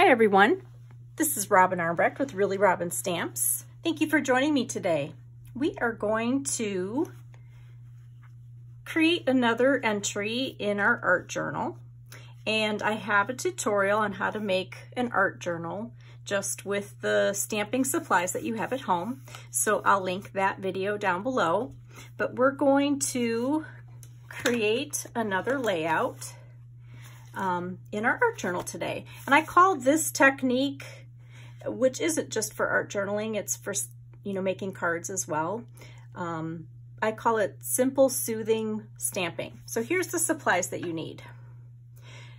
Hi everyone, this is Robin Armbrecht with Really Robin Stamps. Thank you for joining me today. We are going to create another entry in our art journal, and I have a tutorial on how to make an art journal just with the stamping supplies that you have at home, so I'll link that video down below. But we're going to create another layout in our art journal today. And I call this technique, which isn't just for art journaling, it's for, you know, making cards as well. I call it simple soothing stamping. So here's the supplies that you need.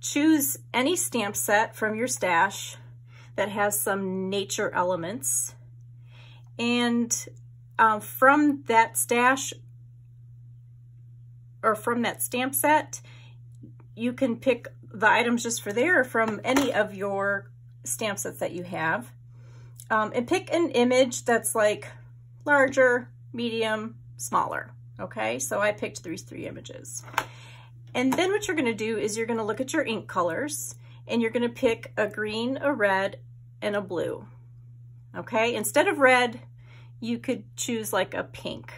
Choose any stamp set from your stash that has some nature elements. And from that stash or from that stamp set, you can pick the items just for there or from any of your stamp sets that you have. And pick an image that's like larger, medium, smaller. Okay, so I picked these three images. And then what you're gonna do is you're gonna look at your ink colors and you're gonna pick a green, a red, and a blue. Okay, instead of red, you could choose like a pink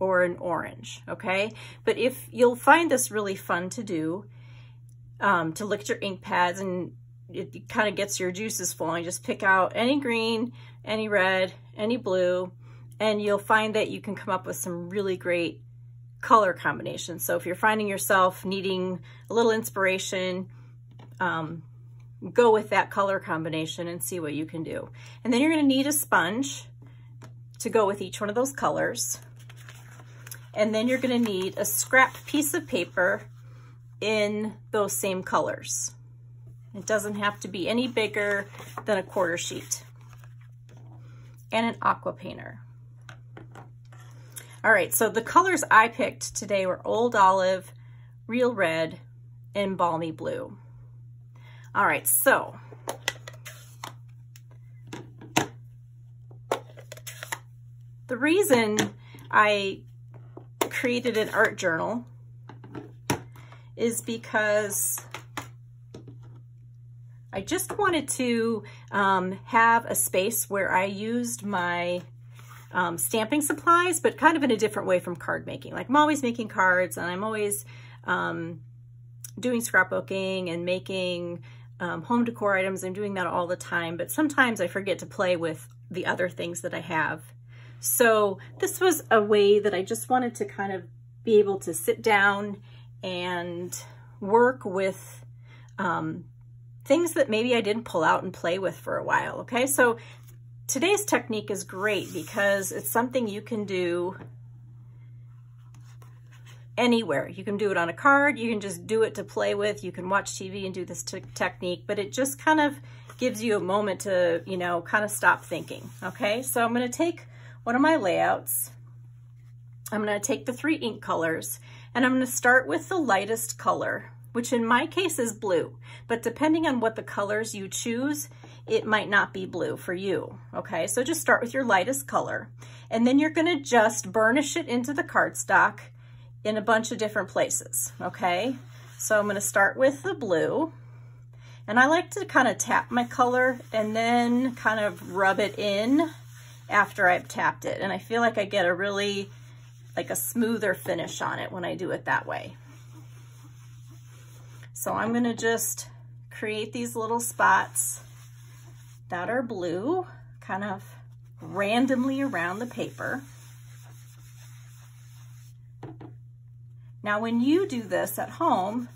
or an orange, okay? But if you'll find this really fun to do, to look at your ink pads and it kind of gets your juices flowing. Just pick out any green, any red, any blue, and you'll find that you can come up with some really great color combinations. So if you're finding yourself needing a little inspiration, go with that color combination and see what you can do. And then you're gonna need a sponge to go with each one of those colors. And then you're gonna need a scrap piece of paper in those same colors. It doesn't have to be any bigger than a quarter sheet. And an aqua painter. All right, so the colors I picked today were Old Olive, Real Red, and Balmy Blue. All right, so the reason I created an art journal is because I just wanted to have a space where I used my stamping supplies, but kind of in a different way from card making. Like I'm always making cards and I'm always doing scrapbooking and making home decor items. I'm doing that all the time, but sometimes I forget to play with the other things that I have. So this was a way that I just wanted to kind of be able to sit down and work with things that maybe I didn't pull out and play with for a while, okay? So today's technique is great because it's something you can do anywhere. You can do it on a card, you can just do it to play with, you can watch TV and do this technique, but it just kind of gives you a moment to, you know, kind of stop thinking, okay? So I'm gonna take one of my layouts. I'm gonna take the three ink colors and I'm gonna start with the lightest color, which in my case is blue, but depending on what the colors you choose, it might not be blue for you, okay? So just start with your lightest color and then you're gonna just burnish it into the cardstock in a bunch of different places, okay? So I'm gonna start with the blue and I like to kind of tap my color and then kind of rub it in after I've tapped it, and I feel like I get a really like a smoother finish on it when I do it that way. So I'm gonna just create these little spots that are blue kind of randomly around the paper. Now when you do this at home,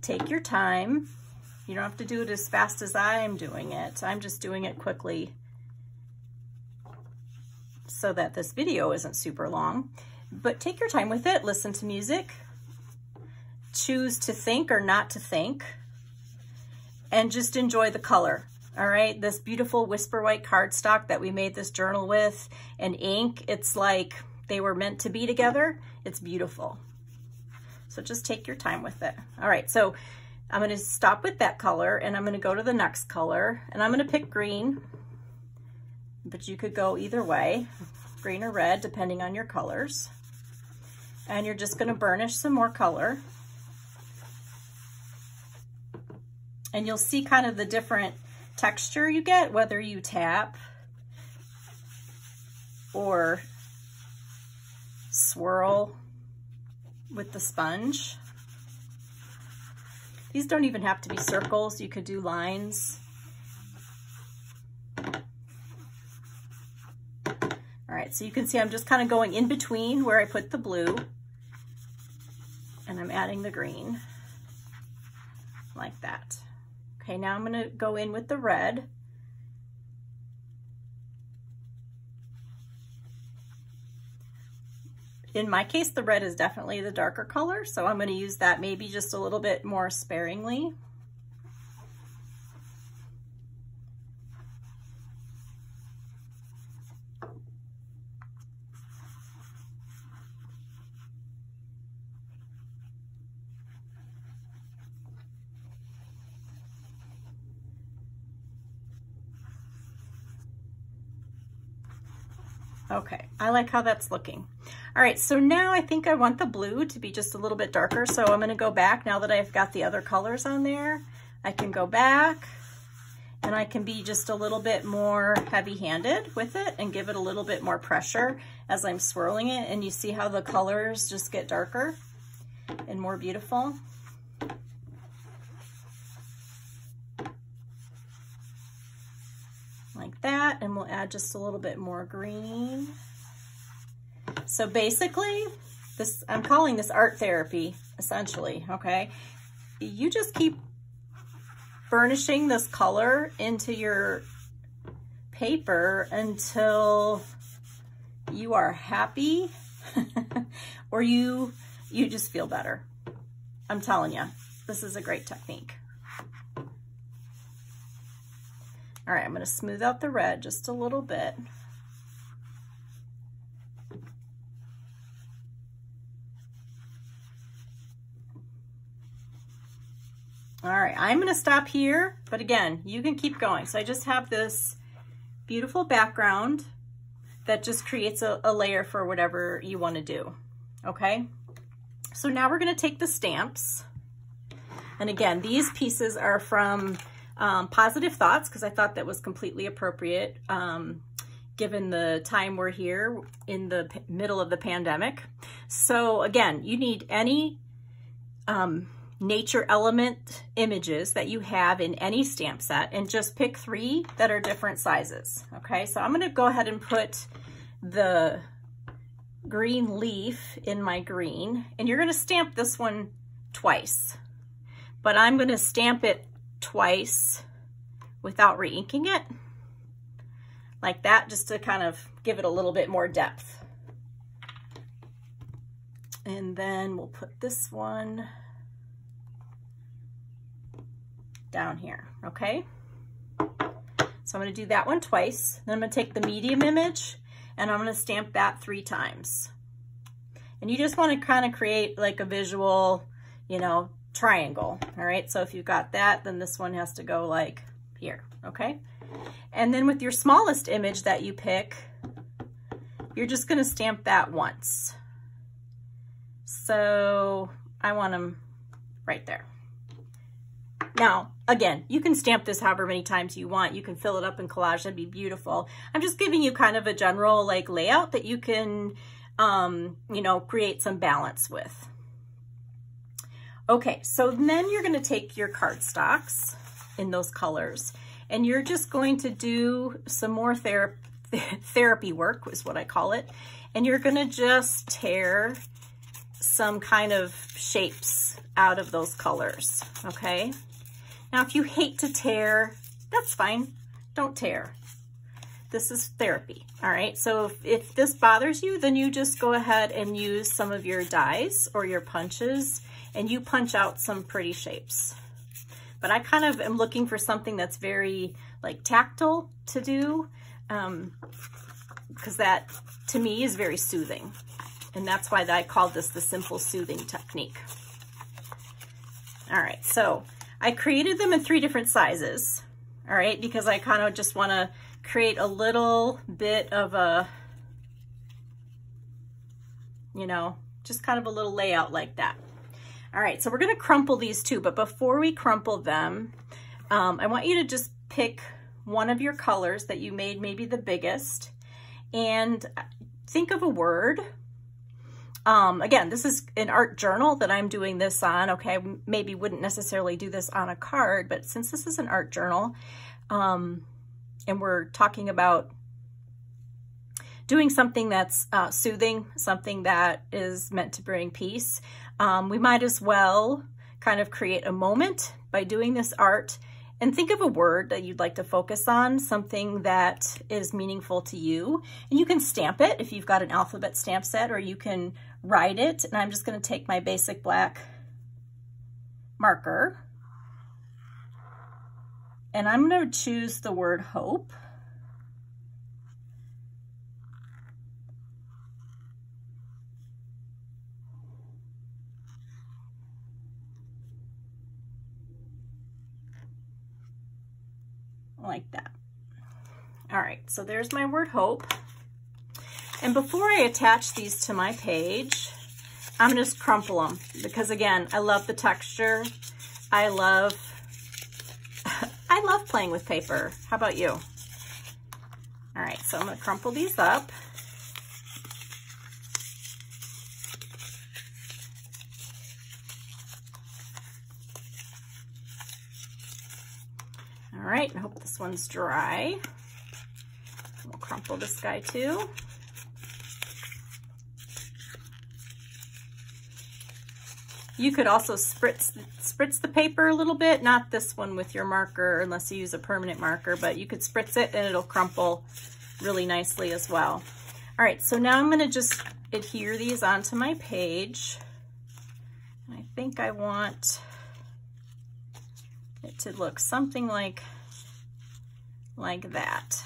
take your time. You don't have to do it as fast as I'm doing it. I'm just doing it quickly so that this video isn't super long, but take your time with it. Listen to music, choose to think or not to think, and just enjoy the color. All right, this beautiful Whisper White cardstock that we made this journal with and ink, it's like they were meant to be together. It's beautiful. So just take your time with it. All right, so I'm gonna stop with that color and I'm gonna go to the next color and I'm gonna pick green, but you could go either way, green or red, depending on your colors. And you're just gonna burnish some more color. And you'll see kind of the different texture you get, whether you tap or swirl with the sponge. These don't even have to be circles. You could do lines. All right, so you can see I'm just kind of going in between where I put the blue, and I'm adding the green like that. Okay, now I'm gonna go in with the red. In my case, the red is definitely the darker color, so I'm gonna use that maybe just a little bit more sparingly. Okay, I like how that's looking. All right, so now I think I want the blue to be just a little bit darker, so I'm gonna go back, now that I've got the other colors on there, I can go back and I can be just a little bit more heavy-handed with it and give it a little bit more pressure as I'm swirling it, and you see how the colors just get darker and more beautiful. Like that, and we'll add just a little bit more green. So basically, this, I'm calling this art therapy, essentially, okay? You just keep burnishing this color into your paper until you are happy or you just feel better. I'm telling you, this is a great technique. All right, I'm gonna smooth out the red just a little bit. All right, I'm gonna stop here, but again, you can keep going. So I just have this beautiful background that just creates a layer for whatever you wanna do, okay? So now we're gonna take the stamps. And again, these pieces are from Positive Thoughts, because I thought that was completely appropriate given the time we're here in the middle of the pandemic. So again, you need any nature element images that you have in any stamp set, and just pick three that are different sizes. Okay, so I'm going to go ahead and put the green leaf in my green, and you're going to stamp this one twice, but I'm going to stamp it twice without re-inking it, like that, just to kind of give it a little bit more depth. And then we'll put this one down here, okay? So I'm gonna do that one twice, then I'm gonna take the medium image and I'm gonna stamp that three times. And you just wanna kind of create like a visual, you know, triangle, all right? So if you've got that, then this one has to go like here, okay? And then with your smallest image that you pick, you're just gonna stamp that once. So I want them right there. Now, again, you can stamp this however many times you want. You can fill it up in collage, that'd be beautiful. I'm just giving you kind of a general like layout that you can, you know, create some balance with. Okay, so then you're gonna take your cardstocks in those colors and you're just going to do some more therapy work is what I call it. And you're gonna just tear some kind of shapes out of those colors, okay? Now, if you hate to tear, that's fine, don't tear. This is therapy, all right? So if this bothers you, then you just go ahead and use some of your dies or your punches and you punch out some pretty shapes. But I kind of am looking for something that's very like tactile to do, because that to me is very soothing. And that's why I called this the simple soothing technique. All right, so I created them in three different sizes, all right, because I kind of just wanna create a little bit of a, you know, just kind of a little layout like that. All right, so we're gonna crumple these two, but before we crumple them, I want you to just pick one of your colors that you made, maybe the biggest, and think of a word. Again, this is an art journal that I'm doing this on. Okay, I maybe wouldn't necessarily do this on a card, but since this is an art journal, and we're talking about doing something that's soothing, something that is meant to bring peace, we might as well kind of create a moment by doing this art. And think of a word that you'd like to focus on, something that is meaningful to you. And you can stamp it if you've got an alphabet stamp set, or you can write it. And I'm just going to take my basic black marker. And I'm going to choose the word hope. Like that. All right, so there's my word hope. And before I attach these to my page, I'm gonna just crumple them because again, I love the texture. I love playing with paper. How about you? All right, so I'm gonna crumple these up. All right, I hope this one's dry. We'll crumple this guy too. You could also spritz the paper a little bit, not this one with your marker unless you use a permanent marker, but you could spritz it and it'll crumple really nicely as well. All right, so now I'm gonna just adhere these onto my page. And I think I want it to look something like that.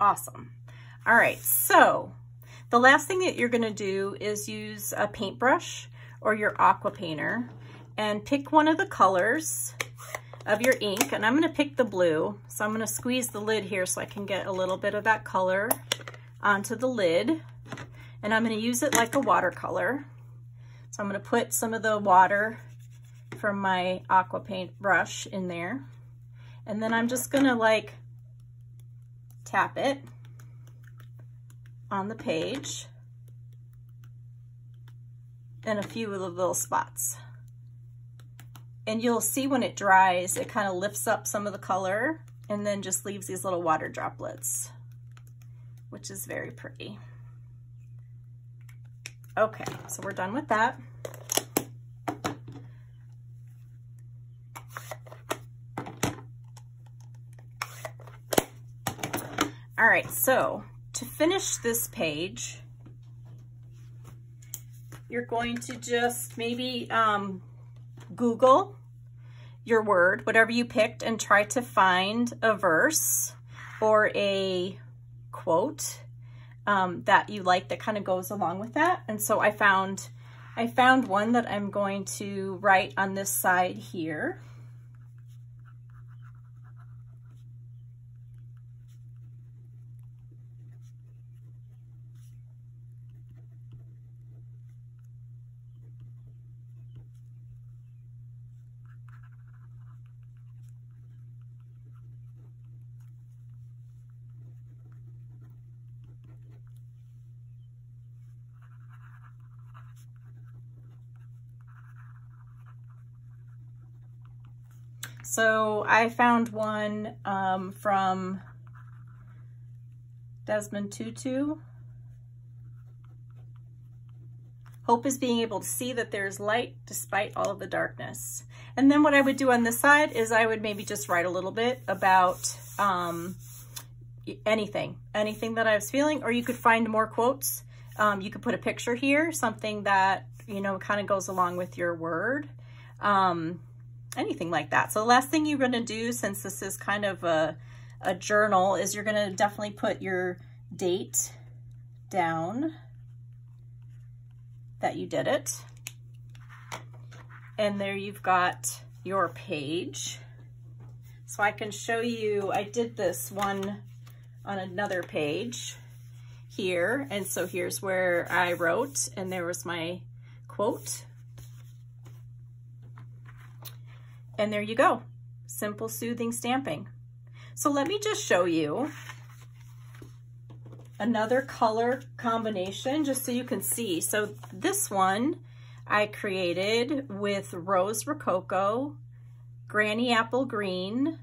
Awesome. All right, so the last thing that you're going to do is use a paintbrush or your aqua painter and pick one of the colors of your ink, and I'm going to pick the blue. So I'm going to squeeze the lid here so I can get a little bit of that color onto the lid, and I'm going to use it like a watercolor. So I'm going to put some of the water from my aqua paint brush in there, and then I'm just going to like tap it on the page and a few of the little spots. And you'll see when it dries, it kind of lifts up some of the color and then just leaves these little water droplets, which is very pretty. Okay, so we're done with that. All right, so to finish this page, you're going to just maybe Google your word, whatever you picked, and try to find a verse or a quote that you like that kind of goes along with that. And so I found one that I'm going to write on this side here. So I found one from Desmond Tutu. Hope is being able to see that there's light despite all of the darkness. And then what I would do on this side is I would maybe just write a little bit about anything that I was feeling, or you could find more quotes You could put a picture here, something that, you know, kind of goes along with your word, anything like that. So the last thing you're going to do, since this is kind of a journal, is you're going to definitely put your date down that you did it. And there you've got your page. So I can show you, I did this one on another page here. And so here's where I wrote, and there was my quote. And there you go, simple soothing stamping. So let me just show you another color combination just so you can see. So this one I created with Rose Rococo, Granny Apple Green,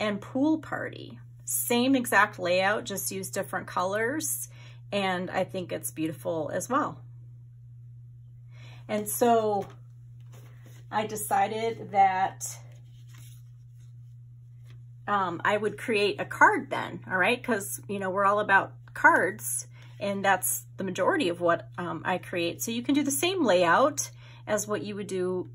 and Pool Party. Same exact layout, just use different colors, and I think it's beautiful as well. And so I decided that I would create a card then, all right? Because, you know, we're all about cards, and that's the majority of what I create. So you can do the same layout as what you would do,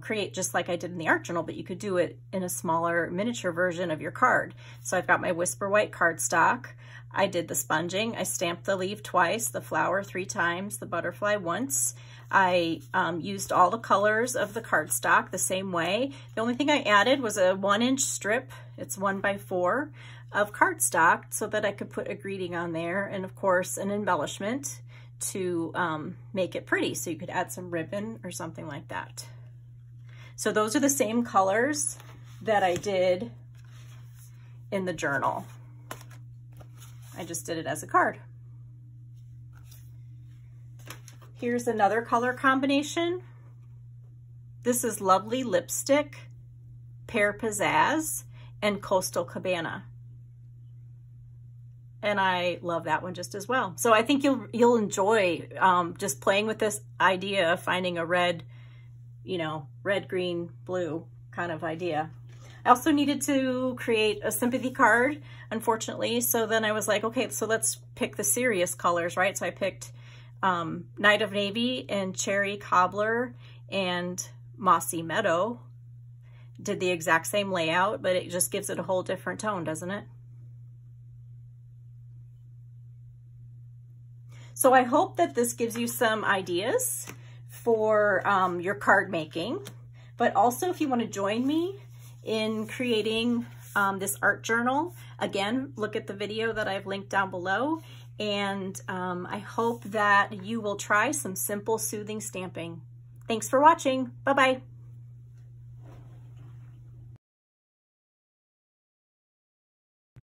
create just like I did in the art journal, but you could do it in a smaller miniature version of your card. So I've got my Whisper White cardstock. I did the sponging. I stamped the leaf twice, the flower 3 times, the butterfly once. I used all the colors of the cardstock the same way. The only thing I added was a 1-inch strip. It's 1x4 of cardstock so that I could put a greeting on there, and of course an embellishment to make it pretty. So you could add some ribbon or something like that. So those are the same colors that I did in the journal. I just did it as a card. Here's another color combination. This is Lovely Lipstick, Pear Pizzazz, and Coastal Cabana. And I love that one just as well. So I think you'll enjoy just playing with this idea of finding a red, you know, red, green, blue kind of idea. I also needed to create a sympathy card, unfortunately. So then I was like, okay, so let's pick the serious colors, right? So I picked Night of Navy and Cherry Cobbler and Mossy Meadow. Did the exact same layout, but it just gives it a whole different tone, doesn't it? So I hope that this gives you some ideas for your card making, but also if you want to join me in creating this art journal, again, look at the video that I've linked down below. And I hope that you will try some simple soothing stamping. Thanks for watching. Bye-bye.